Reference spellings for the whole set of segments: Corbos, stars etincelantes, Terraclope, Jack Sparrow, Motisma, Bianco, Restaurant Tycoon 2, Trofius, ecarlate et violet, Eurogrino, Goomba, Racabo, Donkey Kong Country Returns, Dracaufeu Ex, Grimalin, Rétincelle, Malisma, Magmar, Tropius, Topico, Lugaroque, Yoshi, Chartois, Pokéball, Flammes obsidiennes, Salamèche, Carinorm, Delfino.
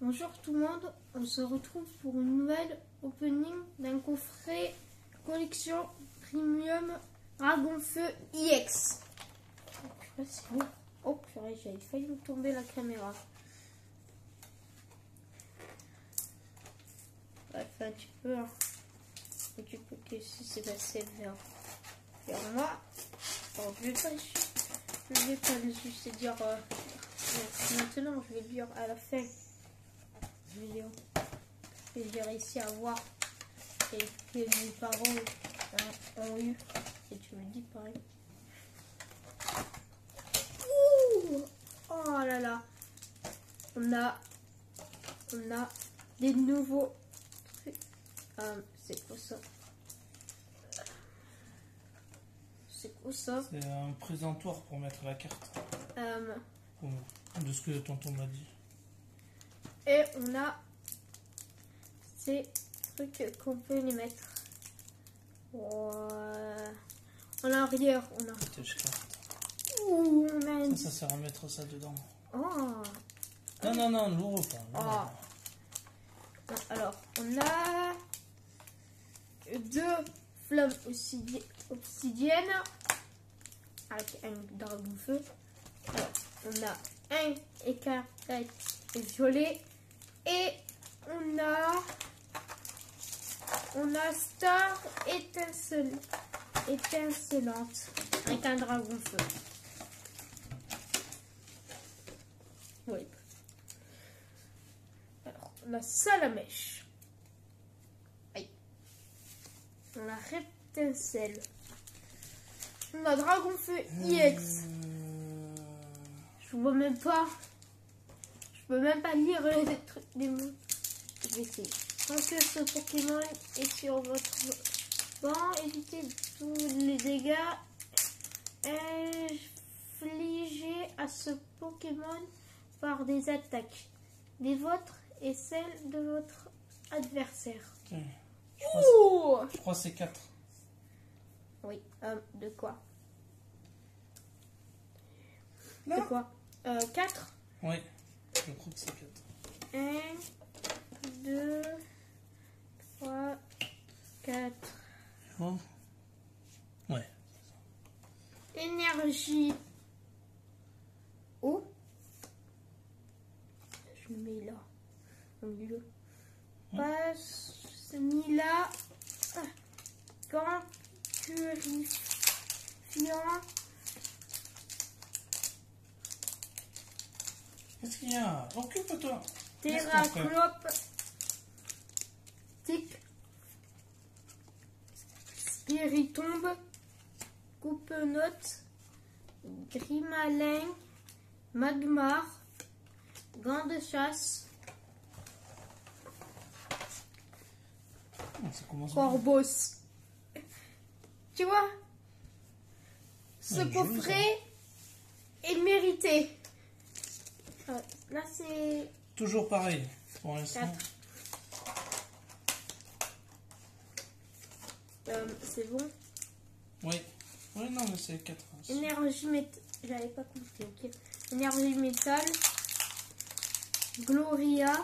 Bonjour tout le monde, on se retrouve pour une nouvelle opening d'un coffret collection premium Dracaufeu Ex. Oh purée, c'est bon. Oh purée, j'avais failli me tomber la caméra. Ouais, enfin tu peux, hein. Et tu peux que si c'est passé vers moi. Oh putain, je vais pas le sucer dire maintenant, je vais le dire à la fin. Vidéo. Et j'ai réussi à voir et que mes parents ont eu. Et tu me dis pareil. Ouh, oh là là. On a des nouveaux trucs. C'est quoi ça? C'est quoi ça? C'est un présentoir pour mettre la carte. De ce que tonton m'a dit. Et on a ces trucs qu'on peut les mettre. Oh, en arrière, on a. Ouh, on a une... Ça sert à mettre ça dedans. Oh. Non, non, non, l'ouvre pas. Oh. Alors, on a deux flammes obsidiennes avec un dragon-feu. On a un Ecarlate et Violet. Et on a Stars étincelantes avec un dragon feu. Oui. Alors, on a Salamèche. Aïe. On a Rétincelle. On a Dracaufeu Ex. Je vois même pas. Je peux même pas lire les trucs des mots. Je vais essayer. Tant que ce Pokémon est sur votre banc, évitez tous les dégâts infligés à ce Pokémon par des attaques des vôtres et celles de votre adversaire. Okay. Je crois que c'est 4. Oui, de quoi? Non. De quoi? 4? Oui, je crois que c'est 4. 1, 2, 3, 4. Oh. Ouais. Énergie. Oh. Je le mets là. Au milieu. Passe. Je l'ai mis là. Quand tu rifies. Qu'est-ce qu'il y a? Occupe-toi. Terraclope. Tic. Spiritombe. Coupe-note. Grimalin. Magmar. Gant de chasse. Corbos. Tu vois? Ce coffret est mérité. Là c'est... Toujours pareil pour l'instant. C'est bon? Oui. Oui, non, mais c'est 4. Énergie métal. J'avais pas compris, ok. Énergie métal. Gloria.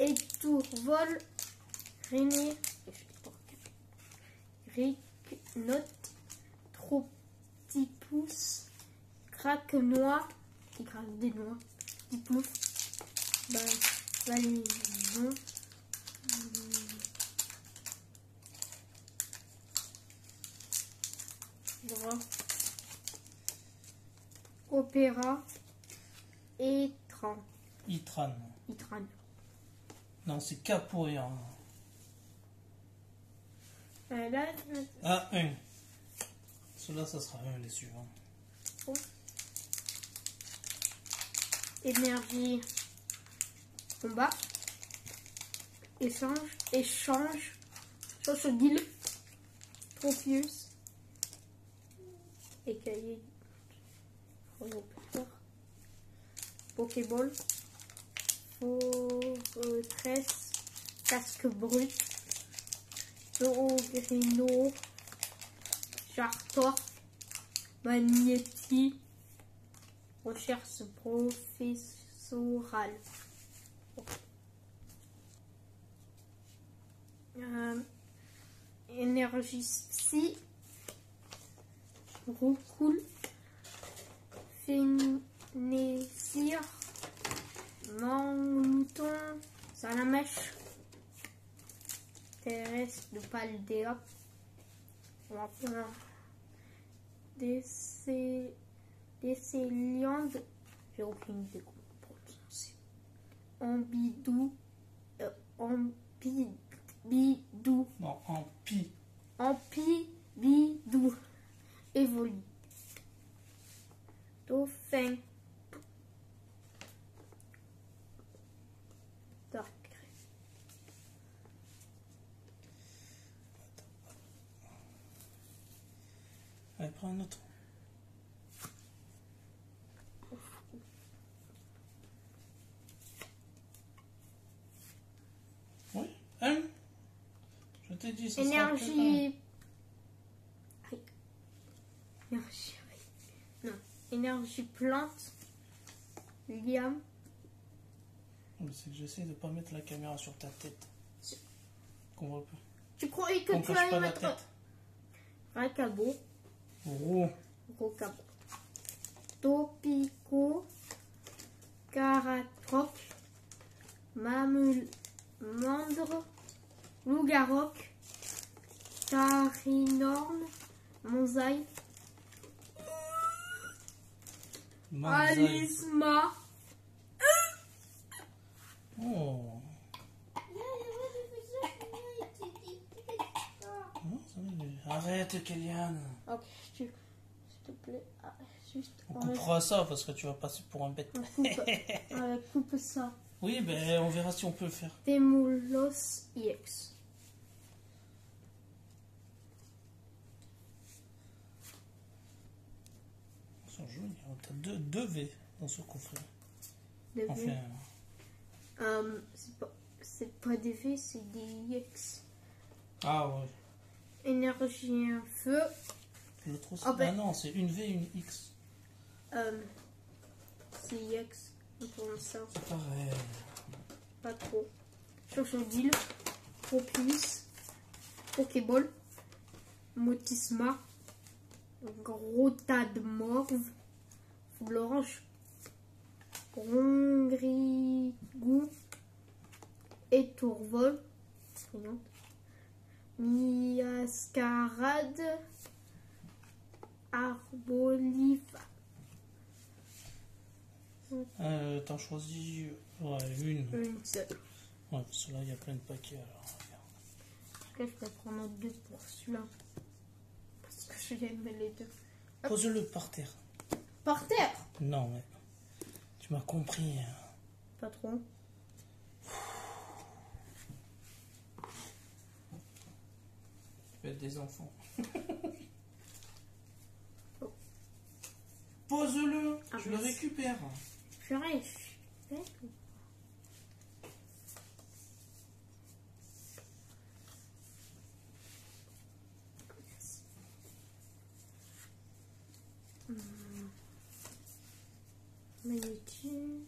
Et tour vol. Rémi. Rick. Note. Trop petit pouce. Craque noix, il craque des noix, il pouf, balaison, droit, opéra, et tran. Itran. Itran. Non, c'est K pour rien. Là, ah, un. Cela, ça sera un, les suivants. Oh. Énergie, combat, échange, social deal, Trofius, écaillé, Pokéball, forteresse, casque brut, Eurogrino, Chartois, magnéti, Recherche professorale. Énergie psy. Roucoule. Fénésir. Mouton. Salamèche. Terrestre de Paldea. On va prendre Décéliande. J'ai aucune idée comment prononcer. Ambidou. Ambidou. Non, Ampi. Ampi, Bidou. Évoli. Tofin. Allez, prends un autre. Oui, hein? Je t'ai dit, ça énergie... sera un... Énergie... Non. Énergie plante. Liam. C'est que j'essaie de ne pas mettre la caméra sur ta tête. Qu'on voit pas. Tu croyais que tu allais mettre... Racabo. Rouxaco. Topico. Caracroc. Mamule. Mandre. Lugaroque. Carinorm. Monzaï. Malisma. Oh. Arrête, Kéliane. Ok, s'il te plaît. Ah, juste, on coupera ça parce que tu vas passer pour un bête. On coupe, coupe ça. Oui, ben on verra si on peut le faire. Témoulos EX. C'est joli. On a deux V dans ce coffret. Enfin, c'est pas des V, c'est des EX. Ah ouais. Énergie, un feu. Je trouve ça. Oh ben, non, c'est une V et une X. C'est X, on prend ça. C'est pareil. Pas trop. Chochodil, Tropius, Pokéball, Motisma, Gros tas de morve, Florange, Rongrigou, Étourvol, Miascarade, Arbolifa. T'en choisis une seule. Ouais, pour cela il y a plein de paquets alors. Après, je vais prendre deux pour celui-là. Parce que je l'aime les deux. Pose-le par terre. Par terre? Non, mais tu m'as compris. Pas trop. Des enfants. Oh. Pose-le, je le récupère. Je suis riche. Magnétine.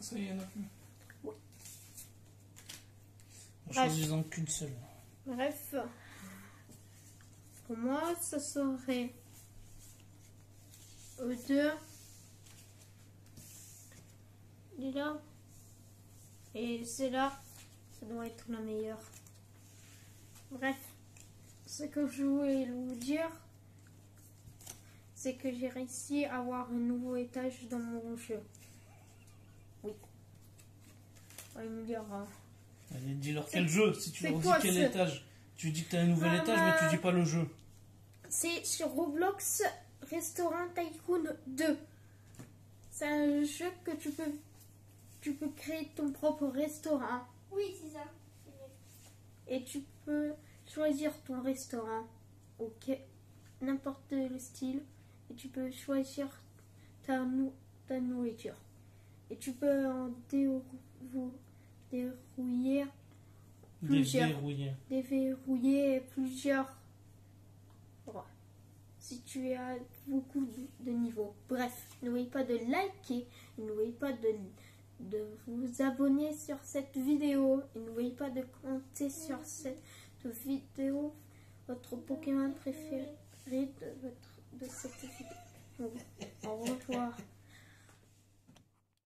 Ça y en a plus. Ouais. En choisissant qu'une seule. Bref. Pour moi, ce serait E2. Il est là. Et c'est là. Ça doit être la meilleure. Bref. Ce que je voulais vous dire, c'est que j'ai réussi à avoir un nouveau étage dans mon jeu. Oui. Il me dira. Allez, dis-leur quel jeu, si tu leur dis quel étage. Tu dis que tu as un nouvel étage, mais tu dis pas le jeu. c'est sur Roblox Restaurant Tycoon 2. C'est un jeu que tu peux créer ton propre restaurant. Oui, c'est ça. Et tu peux choisir ton restaurant. Ok. N'importe le style. Et tu peux choisir ta nourriture. Et tu peux en déverrouiller plusieurs. Ouais. Si tu as beaucoup de niveaux. Bref, n'oubliez pas de liker. N'oubliez pas de vous abonner sur cette vidéo. Et n'oubliez pas de commenter sur cette vidéo votre Pokémon préféré de cette vidéo. Donc, au revoir.